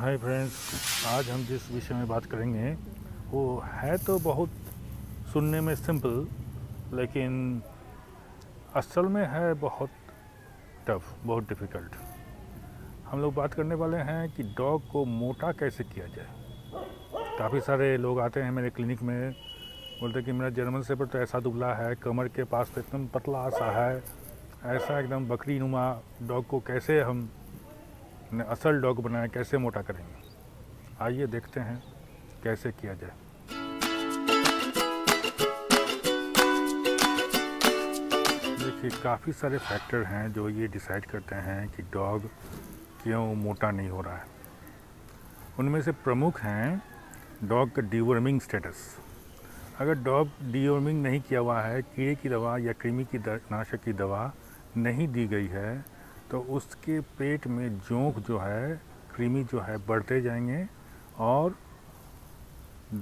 Hi friends, आज हम जिस विषय में बात करेंगे वो है तो बहुत सुनने में सिंपल, लेकिन असल में है बहुत टफ, बहुत डिफ़िकल्ट। हम लोग बात करने वाले हैं कि डॉग को मोटा कैसे किया जाए। काफ़ी सारे लोग आते हैं मेरे क्लिनिक में, बोलते हैं कि मेरा जर्मन शेफर्ड तो ऐसा दुबला है, कमर के पास तो एकदम पतला सा है, ऐसा एकदम बकरी नुमा डॉग को कैसे हम ने असल डॉग बनाया, कैसे मोटा करेंगे। आइए देखते हैं कैसे किया जाए। देखिए, काफ़ी सारे फैक्टर हैं जो ये डिसाइड करते हैं कि डॉग क्यों मोटा नहीं हो रहा है। उनमें से प्रमुख हैं डॉग का डीवर्मिंग स्टेटस। अगर डॉग डीवर्मिंग नहीं किया हुआ है, कीड़े की दवा या कृमि की नाशक की दवा नहीं दी गई है, तो उसके पेट में जोंक जो है, कृमि जो है, बढ़ते जाएंगे और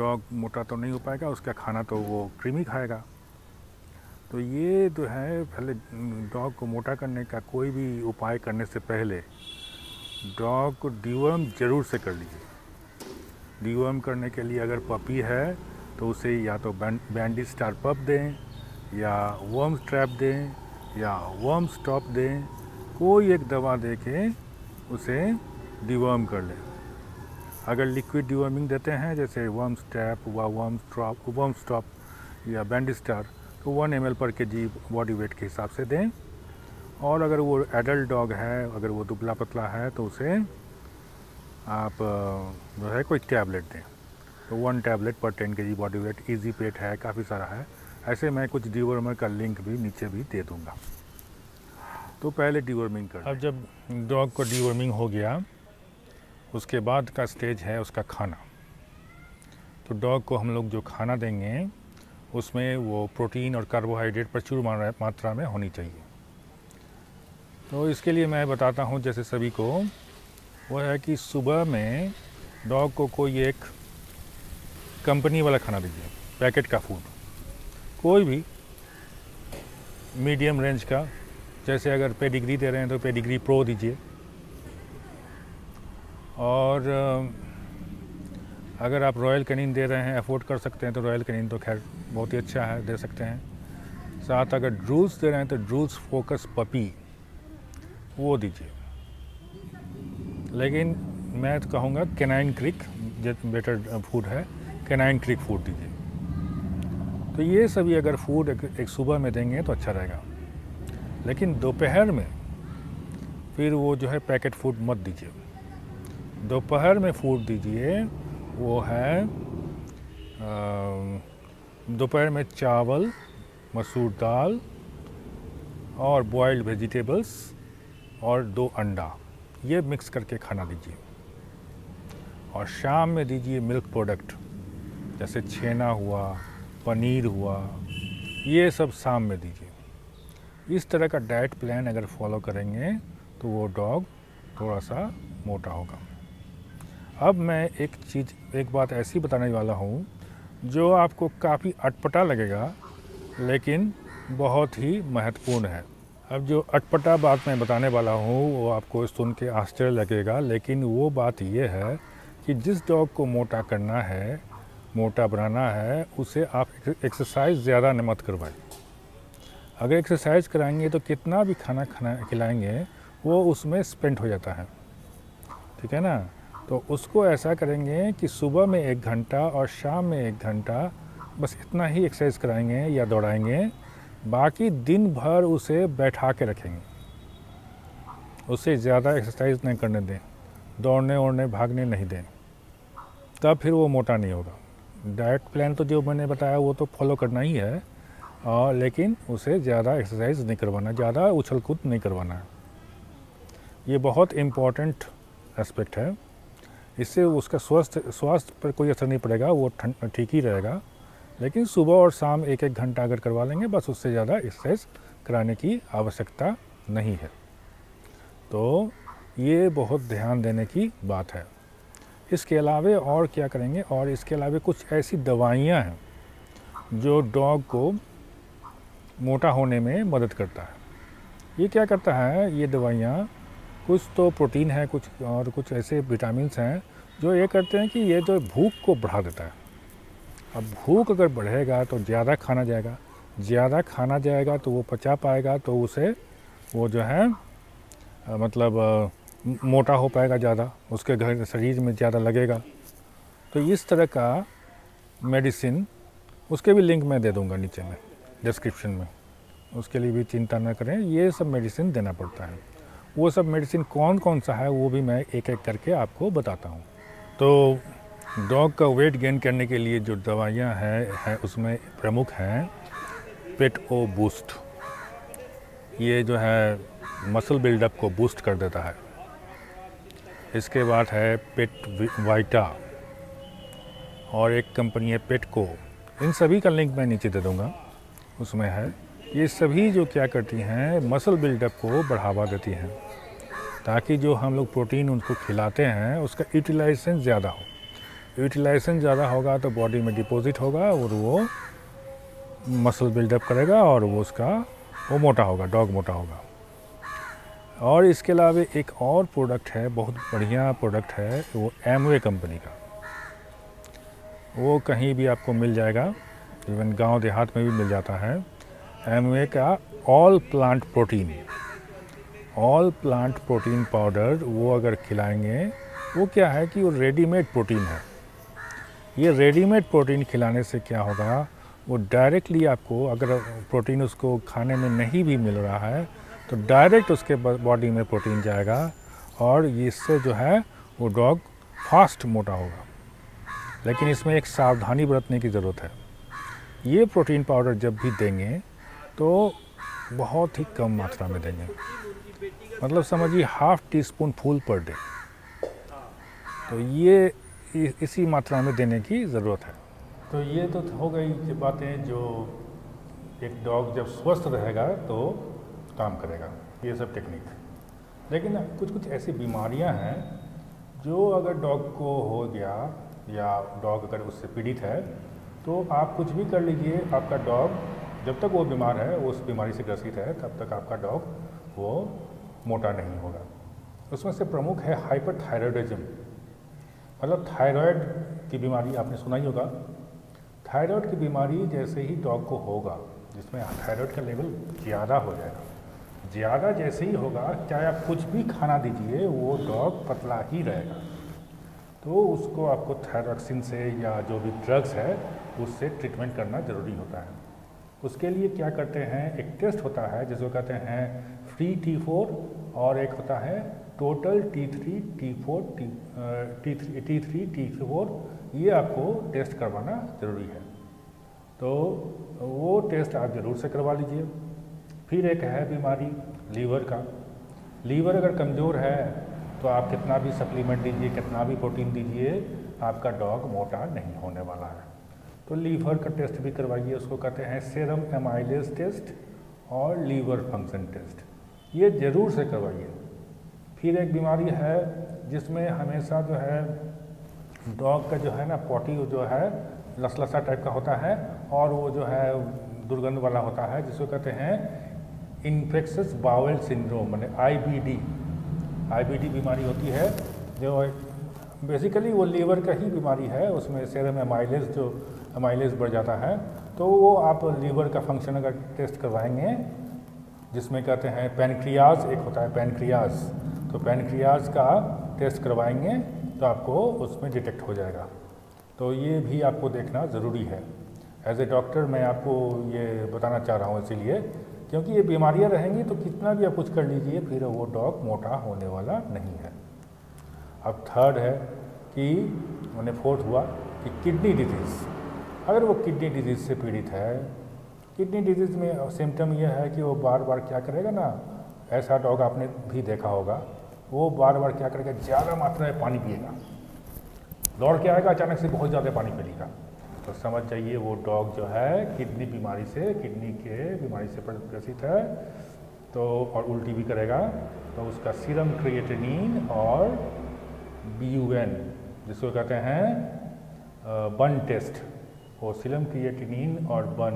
डॉग मोटा तो नहीं हो पाएगा। उसका खाना तो वो कृमि खाएगा। तो ये जो है, पहले डॉग को मोटा करने का कोई भी उपाय करने से पहले डॉग को डीवर्म ज़रूर से कर लीजिए। डीवर्म करने के लिए अगर पपी है तो उसे या तो बैंडेज स्टार पप दें, या वर्म ट्रैप दें, या वर्म स्टॉप दें, कोई एक दवा दे के उसे डिवर्म कर लें। अगर लिक्विड डिवर्मिंग देते हैं जैसे वर्म स्टैप व वर्म स्टॉप या बैंडेज स्टार, तो 1 ml/kg बॉडी वेट के हिसाब से दें। और अगर वो एडल्ट डॉग है, अगर वो दुबला पतला है, तो उसे आप जो है कोई टैबलेट दें, तो 1 tablet per 10 kg body weight. Easy पेट है, काफ़ी सारा है। ऐसे मैं कुछ डिवर्मर का लिंक भी नीचे भी दे दूँगा। तो पहले डीवर्मिंग कर। अब जब डॉग को डीवर्मिंग हो गया, उसके बाद का स्टेज है उसका खाना। तो डॉग को हम लोग जो खाना देंगे उसमें वो प्रोटीन और कार्बोहाइड्रेट प्रचुर मात्रा में होनी चाहिए। तो इसके लिए मैं बताता हूँ जैसे सभी को, वो है कि सुबह में डॉग को कोई एक कंपनी वाला खाना दीजिए, पैकेट का फूड, कोई भी मीडियम रेंज का। जैसे अगर पेडिग्री दे रहे हैं तो पेडिग्री प्रो दीजिए। और अगर आप रॉयल कैनिन दे रहे हैं, अफोर्ड कर सकते हैं, तो रॉयल कैनिन तो खैर बहुत ही अच्छा है, दे सकते हैं। साथ अगर ड्रूस दे रहे हैं तो ड्रूस फोकस पपी वो दीजिए। लेकिन मैं तो कहूँगा कैनाइन क्रिक बेटर फूड है, कैनाइन क्रिक फूड दीजिए। तो ये सभी अगर फूड एक सुबह में देंगे तो अच्छा रहेगा। लेकिन दोपहर में फिर वो जो है पैकेट फूड मत दीजिए। दोपहर में फूड दीजिए वो है दोपहर में चावल, मसूर दाल और बॉइल्ड वेजिटेबल्स और 2 अंडा, ये मिक्स करके खाना दीजिए। और शाम में दीजिए मिल्क प्रोडक्ट, जैसे छेना हुआ, पनीर हुआ, ये सब शाम में दीजिए। इस तरह का डाइट प्लान अगर फॉलो करेंगे तो वो डॉग थोड़ा सा मोटा होगा। अब मैं एक बात ऐसी बताने वाला हूँ जो आपको काफ़ी अटपटा लगेगा, लेकिन बहुत ही महत्वपूर्ण है। अब जो अटपटा बात मैं बताने वाला हूँ वो आपको सुन के आश्चर्य लगेगा, लेकिन वो बात ये है कि जिस डॉग को मोटा करना है, मोटा बनाना है, उसे आप एक्सरसाइज ज़्यादा मत करवाएं। अगर एक्सरसाइज कराएंगे तो कितना भी खाना खिलाएंगे वो उसमें स्पेंट हो जाता है, ठीक है ना। तो उसको ऐसा करेंगे कि सुबह में 1 घंटा और शाम में 1 घंटा, बस इतना ही एक्सरसाइज कराएंगे या दौड़ाएंगे। बाकी दिन भर उसे बैठा के रखेंगे, उसे ज़्यादा एक्सरसाइज नहीं करने दें, दौड़ने उड़ने भागने नहीं दें, तब फिर वो मोटा नहीं होगा। डाइट प्लान तो जो मैंने बताया वो तो फॉलो करना ही है, और लेकिन उसे ज़्यादा एक्सरसाइज नहीं करवाना, ज़्यादा उछल कूद नहीं करवाना है। ये बहुत इम्पॉर्टेंट एस्पेक्ट है। इससे उसका स्वास्थ्य पर कोई असर नहीं पड़ेगा, वो ठीक ही रहेगा। लेकिन सुबह और शाम 1-1 घंटा अगर करवा लेंगे बस, उससे ज़्यादा एक्सरसाइज कराने की आवश्यकता नहीं है। तो ये बहुत ध्यान देने की बात है। इसके अलावा और क्या करेंगे, और इसके अलावा कुछ ऐसी दवाइयाँ हैं जो डॉग को मोटा होने में मदद करता है। ये क्या करता है, ये दवाइयाँ कुछ तो प्रोटीन है, कुछ और कुछ ऐसे विटामिन्स हैं जो ये करते हैं कि ये जो भूख को बढ़ा देता है। अब भूख अगर बढ़ेगा तो ज़्यादा खाना जाएगा, ज़्यादा खाना जाएगा तो वो पचा पाएगा, तो उसे वो जो है मतलब मोटा हो पाएगा ज़्यादा, उसके घर शरीर में ज़्यादा लगेगा। तो इस तरह का मेडिसिन उसके भी लिंक मैं दे दूँगा नीचे में डिस्क्रिप्शन में, उसके लिए भी चिंता ना करें। ये सब मेडिसिन देना पड़ता है, वो सब मेडिसिन कौन कौन सा है वो भी मैं एक एक करके आपको बताता हूँ। तो डॉग का वेट गेन करने के लिए जो दवाइयाँ हैं उसमें प्रमुख हैं पेट ओ बूस्ट। ये जो है मसल बिल्डअप को बूस्ट कर देता है। इसके बाद है पेट वाइटा और एक कंपनी है पेट को। इन सभी का लिंक मैं नीचे दे दूँगा, उसमें है। ये सभी जो क्या करती हैं मसल बिल्डअप को बढ़ावा देती हैं ताकि जो हम लोग प्रोटीन उनको खिलाते हैं उसका यूटिलाइजेशन ज़्यादा हो। यूटिलाइजेशन ज़्यादा होगा तो बॉडी में डिपॉजिट होगा और वो मसल बिल्डअप करेगा और वो उसका वो मोटा होगा, डॉग मोटा होगा। और इसके अलावा एक और प्रोडक्ट है, बहुत बढ़िया प्रोडक्ट है, वो एमवे कंपनी का। वो कहीं भी आपको मिल जाएगा, इवन गांव देहात में भी मिल जाता है। एमवे का ऑल प्लांट प्रोटीन पाउडर वो अगर खिलाएंगे, वो क्या है कि वो रेडीमेड प्रोटीन है। ये रेडीमेड प्रोटीन खिलाने से क्या होगा, वो डायरेक्टली आपको अगर प्रोटीन उसको खाने में नहीं भी मिल रहा है तो डायरेक्ट उसके बॉडी में प्रोटीन जाएगा और इससे जो है वो डॉग फास्ट मोटा होगा। लेकिन इसमें एक सावधानी बरतने की ज़रूरत है। ये प्रोटीन पाउडर जब भी देंगे तो बहुत ही कम मात्रा में देंगे, मतलब समझिए 1/2 टीस्पून फूल पर डे। तो ये इसी मात्रा में देने की ज़रूरत है। तो ये तो हो गई बातें जो एक डॉग जब स्वस्थ रहेगा तो काम करेगा, ये सब टेक्निक। लेकिन कुछ कुछ ऐसी बीमारियां हैं जो अगर डॉग को हो गया या डॉग अगर उससे पीड़ित है तो आप कुछ भी कर लीजिए, आपका डॉग जब तक वो बीमार है, उस बीमारी से ग्रसित है, तब तक आपका डॉग वो मोटा नहीं होगा। उसमें से प्रमुख है हाइपरथायरायडिज्म, मतलब थायराइड की बीमारी आपने सुना ही होगा। थायराइड की बीमारी जैसे ही डॉग को होगा, जिसमें थायराइड का लेवल ज़्यादा हो जाएगा, ज़्यादा जैसे ही होगा चाहे आप कुछ भी खाना दीजिए वो डॉग पतला ही रहेगा। तो उसको आपको थायरॉक्सिन से या जो भी ड्रग्स है उससे ट्रीटमेंट करना ज़रूरी होता है। उसके लिए क्या करते हैं, एक टेस्ट होता है जिसको कहते हैं फ्री T4 और एक होता है टोटल T3, T4। ये आपको टेस्ट करवाना ज़रूरी है, तो वो टेस्ट आप ज़रूर से करवा लीजिए। फिर एक है बीमारी लीवर का। लीवर अगर कमज़ोर है तो आप कितना भी सप्लीमेंट दीजिए, कितना भी प्रोटीन दीजिए, आपका डॉग मोटा नहीं होने वाला है। तो लीवर का टेस्ट भी करवाइए, उसको कहते हैं सेरम एमाइलेज टेस्ट और लीवर फंक्शन टेस्ट, ये ज़रूर से करवाइए। फिर एक बीमारी है जिसमें हमेशा जो है डॉग का जो है ना पॉटी जो है लसलसा टाइप का होता है और वो जो है दुर्गंध वाला होता है, जिसको कहते हैं इन्फेक्शस बाउल सिंड्रोम, माने IBD बीमारी होती है, जो बेसिकली वो लीवर का ही बीमारी है। उसमें सेरम एमाइलेज जो एमाइलेज बढ़ जाता है, तो वो आप लीवर का फंक्शन अगर टेस्ट करवाएंगे, जिसमें कहते हैं पैनक्रियाज, एक होता है पैनक्रियाज, तो पैनक्रियाज का टेस्ट करवाएंगे तो आपको उसमें डिटेक्ट हो जाएगा। तो ये भी आपको देखना ज़रूरी है। एज ए डॉक्टर मैं आपको ये बताना चाह रहा हूँ इसीलिए, क्योंकि ये बीमारियां रहेंगी तो कितना भी आप कुछ कर लीजिए फिर वो डॉग मोटा होने वाला नहीं है। अब थर्ड है कि मैंने फोर्थ हुआ कि किडनी डिजीज़। अगर वो किडनी डिजीज़ से पीड़ित है, किडनी डिजीज़ में सिम्टम यह है कि वो बार बार क्या करेगा ना, ऐसा डॉग आपने भी देखा होगा, वो बार बार क्या करेगा, ज़्यादा मात्रा में पानी पिएगा, दौड़ के आएगा अचानक से बहुत ज़्यादा पानी पी लेगा। तो समझ जाइए वो डॉग जो है किडनी बीमारी से, किडनी के बीमारी से ग्रसित है, तो और उल्टी भी करेगा। तो उसका सीरम क्रिएटिनिन और BUN, जिसको कहते हैं बन टेस्ट, वो सीरम क्रिएटिनिन और बन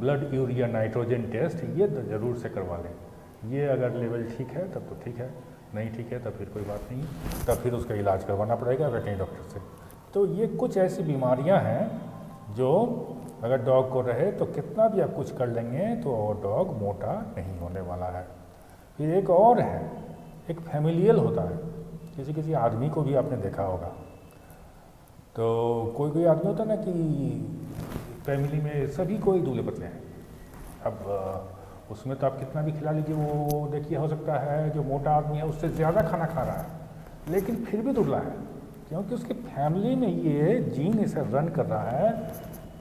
ब्लड यूरिया नाइट्रोजन टेस्ट, ये ज़रूर से करवा लें। ये अगर लेवल ठीक है तब तो ठीक है, नहीं ठीक है तो फिर कोई बात नहीं, तब फिर उसका इलाज करवाना पड़ेगा वेटनरी डॉक्टर से। तो ये कुछ ऐसी बीमारियां हैं जो अगर डॉग को रहे तो कितना भी आप कुछ कर लेंगे तो और डॉग मोटा नहीं होने वाला है। फिर एक और है, एक फैमिलियल होता है, किसी किसी आदमी को भी आपने देखा होगा, तो कोई कोई आदमी होता ना कि फैमिली में सभी कोई दूल्हे पतले हैं, अब उसमें तो आप कितना भी खिला लीजिए वो देखिए हो सकता है जो मोटा आदमी है उससे ज़्यादा खाना खा रहा है लेकिन फिर भी दुबला है, क्योंकि उसकी फैमिली में ये जीन इसे रन कर रहा है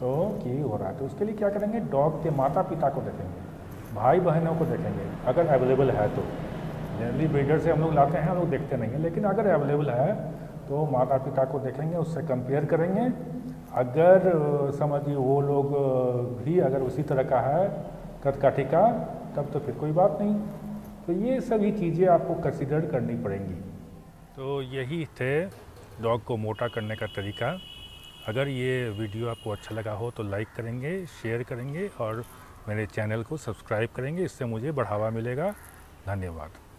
तो कि हो रहा है। तो उसके लिए क्या करेंगे, डॉग के माता पिता को देखेंगे, भाई बहनों को देखेंगे अगर अवेलेबल है तो। जनरली ब्रीडर से हम लोग लाते हैं, हम लोग देखते नहीं हैं, लेकिन अगर अवेलेबल है तो माता पिता को देखेंगे, उससे कंपेयर करेंगे, अगर समझिए वो लोग भी अगर उसी तरह का है कदकाठी का तब तो फिर कोई बात नहीं। तो ये सभी चीज़ें आपको कंसिडर करनी पड़ेंगी। तो यही थे डॉग को मोटा करने का तरीका। अगर ये वीडियो आपको अच्छा लगा हो तो लाइक करेंगे, शेयर करेंगे और मेरे चैनल को सब्सक्राइब करेंगे, इससे मुझे बढ़ावा मिलेगा। धन्यवाद।